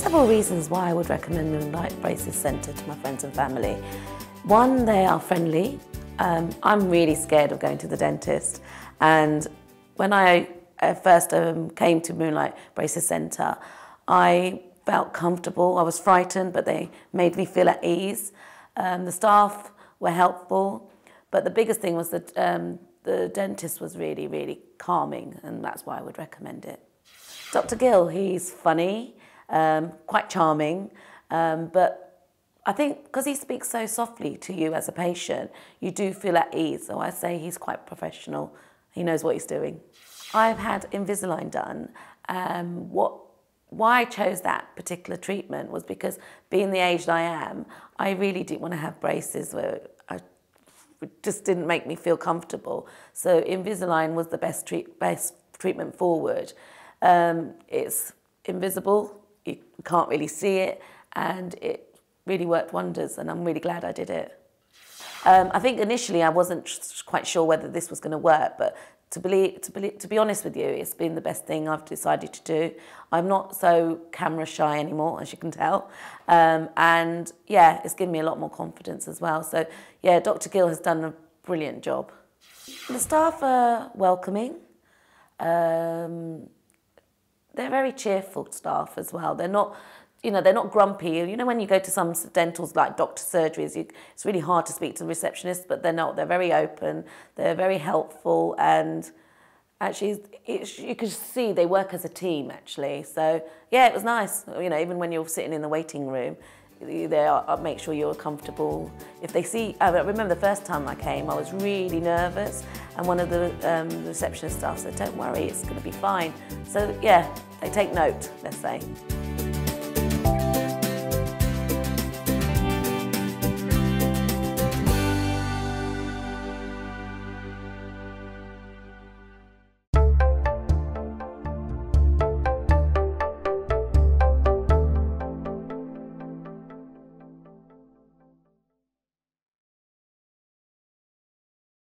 There's several reasons why I would recommend Moonlight Braces Centre to my friends and family. One, they are friendly. I'm really scared of going to the dentist, and when I first came to Moonlight Braces Centre, I felt comfortable. I was frightened, but they made me feel at ease. The staff were helpful, but the biggest thing was that the dentist was really, really calming, and that's why I would recommend it. Dr. Gill, he's funny, quite charming, but I think because he speaks so softly to you as a patient, you do feel at ease. So I say he's quite professional. He knows what he's doing. I've had Invisalign done. Why I chose that particular treatment was because, being the age that I am, I really didn't want to have braces where it just didn't make me feel comfortable. So Invisalign was the best treatment forward. It's invisible. You can't really see it, and it really worked wonders, and I'm really glad I did it. I think initially I wasn't quite sure whether this was going to work, but to be honest with you, it's been the best thing I've decided to do. I'm not so camera shy anymore, as you can tell, and yeah, it's given me a lot more confidence as well. So yeah, Dr. Gill has done a brilliant job. The staff are welcoming. They're very cheerful staff as well. They're not grumpy. You know, when you go to some dentals, like doctor surgeries, it's really hard to speak to the receptionist, but they're not. They're very open, they're very helpful, and actually you can see they work as a team, actually. So yeah, it was nice. You know, even when you're sitting in the waiting room, they make sure you're comfortable. If they see, I remember the first time I came, I was really nervous, and one of the receptionist staff said, "Don't worry, it's going to be fine." So yeah, they take note, let's say.